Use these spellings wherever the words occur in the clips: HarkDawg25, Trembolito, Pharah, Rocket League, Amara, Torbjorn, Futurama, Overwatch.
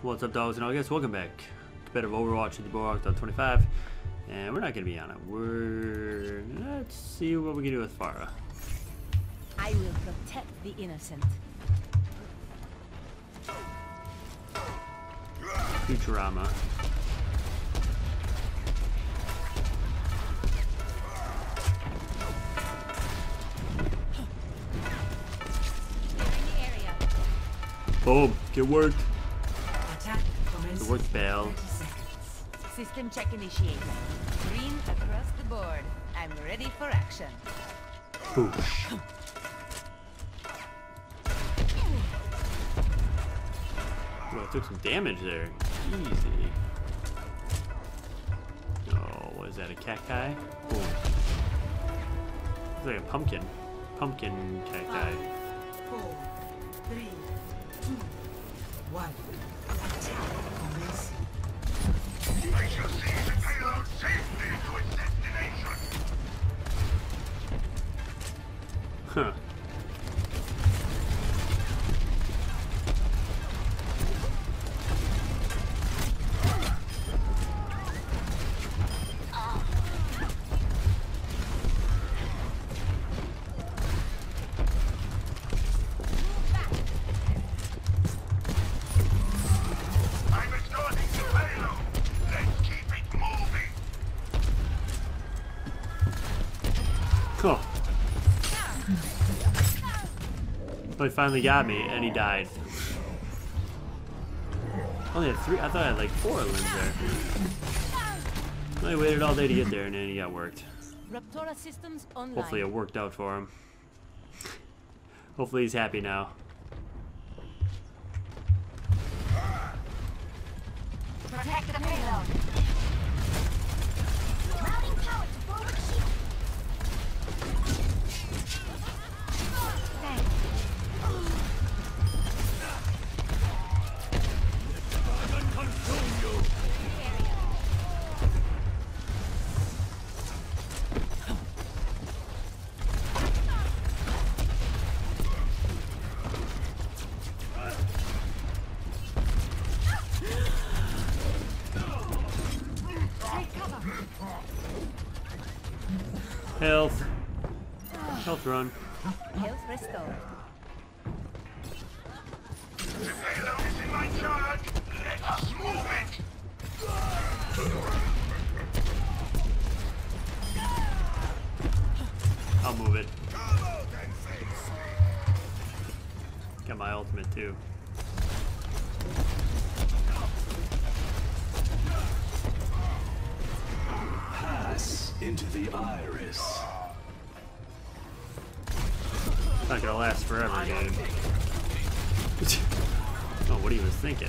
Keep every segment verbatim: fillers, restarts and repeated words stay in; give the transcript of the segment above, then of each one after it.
What's up, dogs and all? Guys, welcome back. Competitive Overwatch with the HarkDawg twenty-five, and we're not gonna be on it. We're let's see what we can do with Pharah. I will protect the innocent. Futurama. Boom! Get worked! Get worked, Bell. System check initiated. Green across the board. I'm ready for action. Boosh. Well, I took some damage there. Easy. Oh, what is that? A cacti? Boom. It's like a pumpkin. Pumpkin cacti. Five, four, three. One. I shall see the payload safely to its destination. Huh. Cool. Well, he finally got me, and he died. Only had three. I thought I had like four limbs there. Well, he waited all day to get there, and then he got worked. Hopefully, it worked out for him. Hopefully, he's happy now. Protect the payload. Health. Health run. Health restored. The payload is in my charge. Let us move it. I'll move it. Got my ultimate too. Into the iris. Not gonna last forever, dude. Oh, what he was thinking.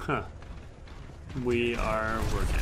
Huh. We are working.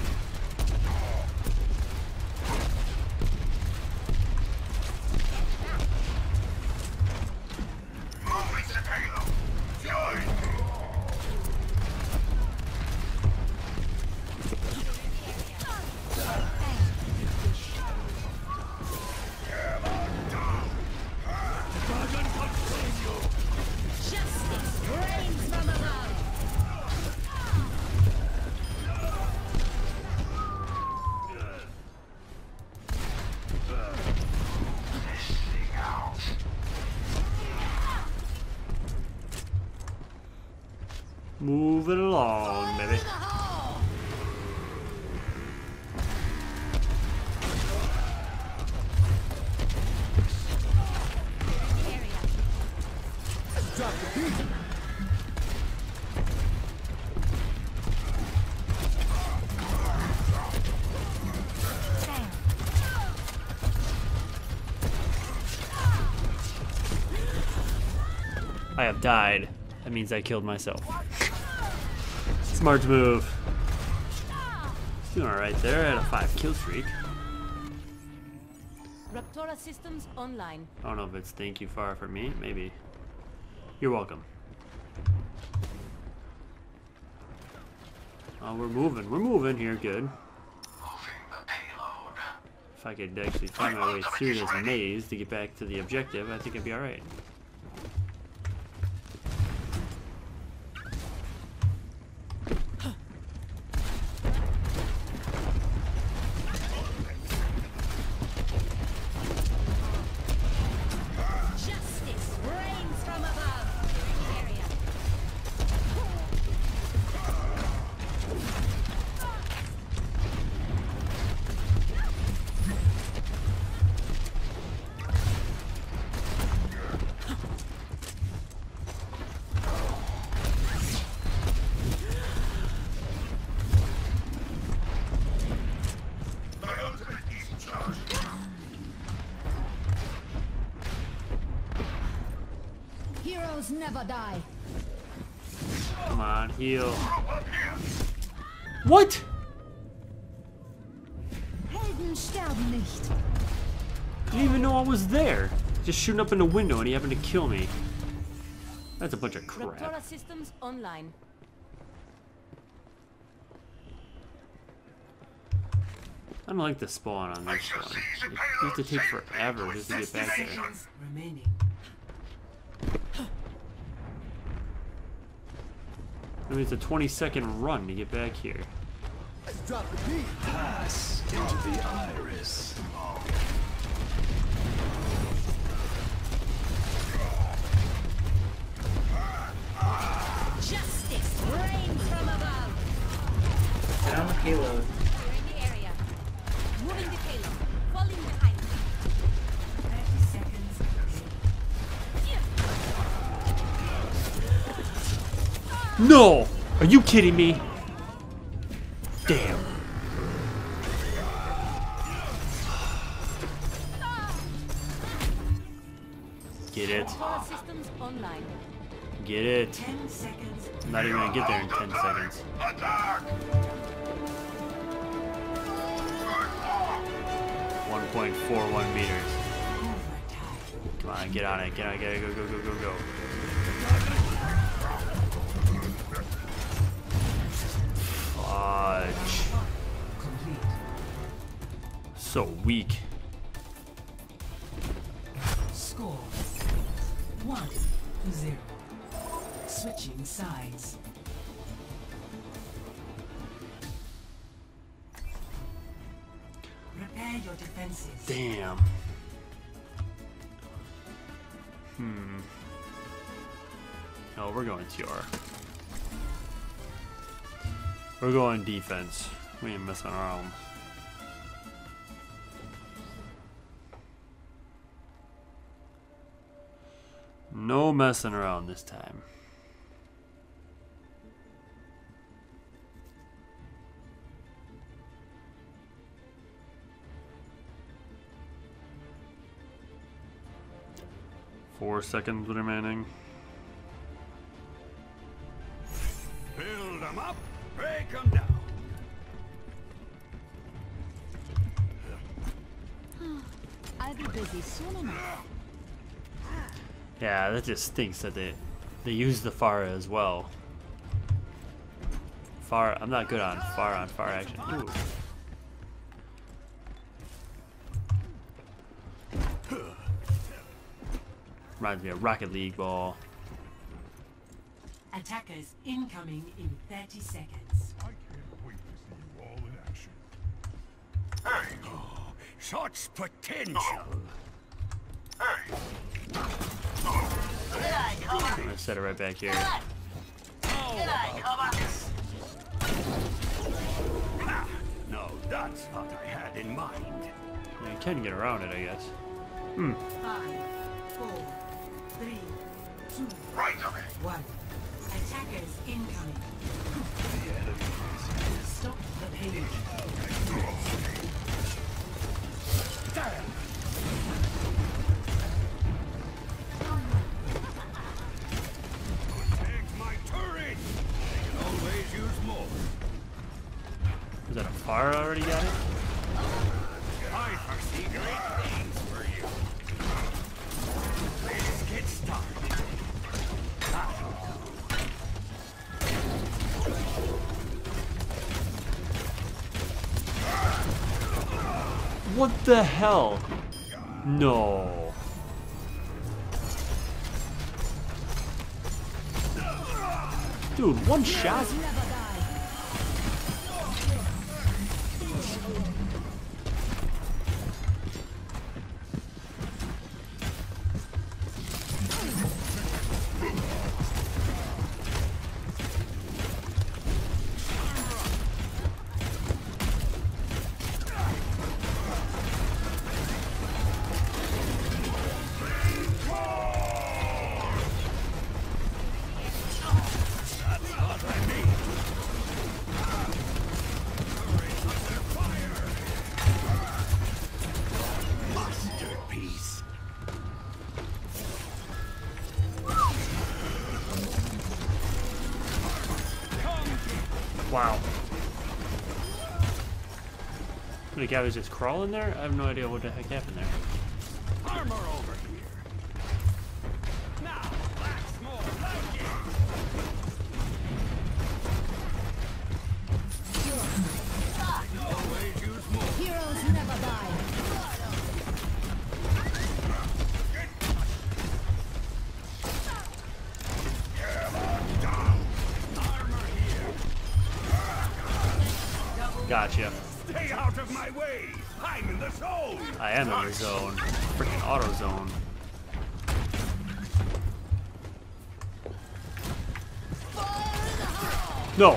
Move it along, baby. I have died. That means I killed myself. Smart move. Doing all right there at a five kill streak. Raptora systems online. I don't know if it's thank you Pharah for me. Maybe. You're welcome. Oh, we're moving. We're moving here. Good. If I could actually find my way through this maze to get back to the objective, I think it'd be alright. Never die. Come on, heal. What? Helden sterben nicht. I didn't even know I was there. Just shooting up in the window and he happened to kill me. That's a bunch of crap. Raptora systems online. I don't like the spawn on this one. It used to take forever just to get back there. Remaining. I mean, it's a twenty second run to get back here. Let's drop the beat. Pass into the iris. Justice rain from above. Down the payload. We're in the area. Moving the payload. Falling behind. No! Are you kidding me? Damn. Get it. Get it. I'm not even gonna get there in ten seconds. one point four one meters. Come on, get on it. Get on it. Get on it. Go, go, go, go, go. So weak. Score one to zero. Switching sides. Repair your defenses. Damn. Hmm. Oh, we're going T R. We're going defense. We ain't messing around. No messing around this time. Four seconds remaining. Build them up. Break them down. I'll be busy soon enough. Yeah, that just stinks that they they use the Pharah as well. Pharah, I'm not good on Pharah on Pharah action. Ooh. Reminds me of Rocket League ball. Attackers incoming in thirty seconds. I can't wait to see you all in action. Hey. Oh, such potential. Oh. Hey. Oh. I'm gonna set it right back here. Oh. No, that's what I had in mind. I can get around it, I guess. Hmm. Five, four, three, two, right on it. One. Attackers incoming. The enemy is stop the pain. Take my turret. I can always use more. Is that a Pharah already got it? I foresee great things. What the hell? No. Dude, one shot? Wow. The guy was just crawling there? I have no idea what the heck happened there. Armor over here. Now, wax more like it. Always use more. Heroes never die. Gotcha. Stay out of my way. I'm in the zone. I am in the zone. Freaking auto zone. No.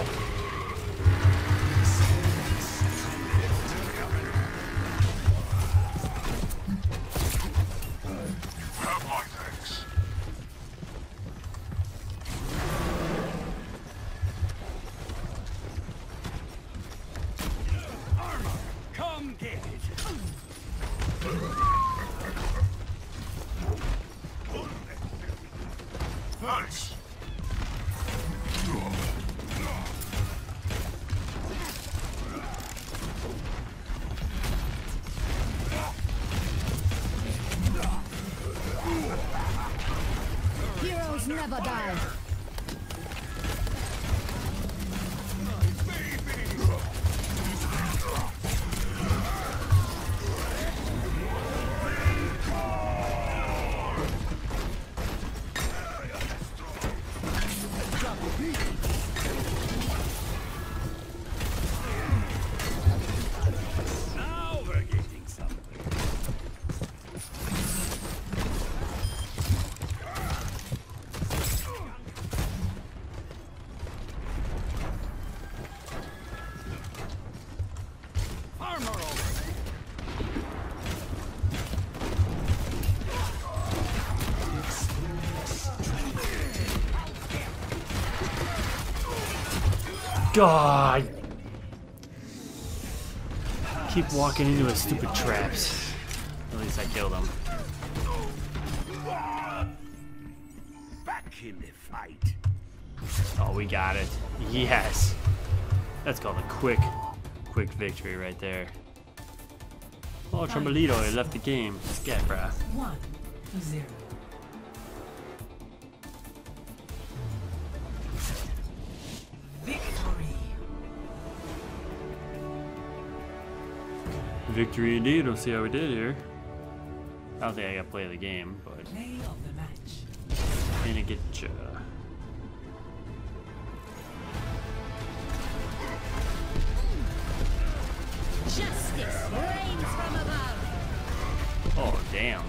Heroes never die. God! Keep walking into his stupid traps. At least I killed him. Back in the fight. Oh, we got it. Yes. That's called a quick, quick victory right there. Oh, Trembolito, he left the game. Scat, bruh. One, zero. Victory indeed. We'll see how we did here. I don't think I got to play the game, but play of the match. Gonna get ya. Justice reigns from above. Oh damn!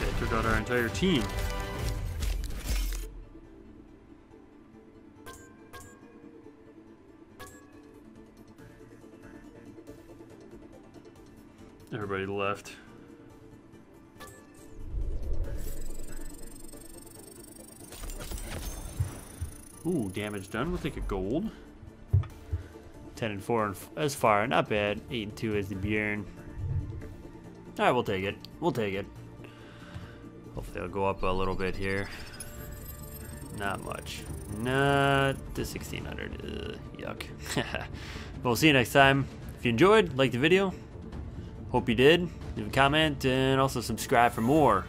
They took out our entire team. Everybody left. Ooh, damage done. We'll take a gold. ten and four as far. Not bad. eight and two as the Bjorn. Alright, we'll take it. We'll take it. Hopefully I'll go up a little bit here. Not much. Not the sixteen hundred. Uh, yuck. We'll see you next time. If you enjoyed, like the video. Hope you did. Leave a comment and also subscribe for more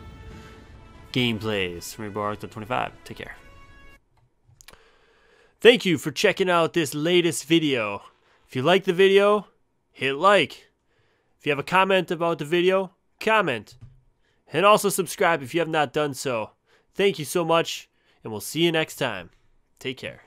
gameplays from HarkDawg twenty-five. Take care. Thank you for checking out this latest video. If you like the video, hit like. If you have a comment about the video, comment. And also subscribe if you have not done so. Thank you so much, and we'll see you next time. Take care.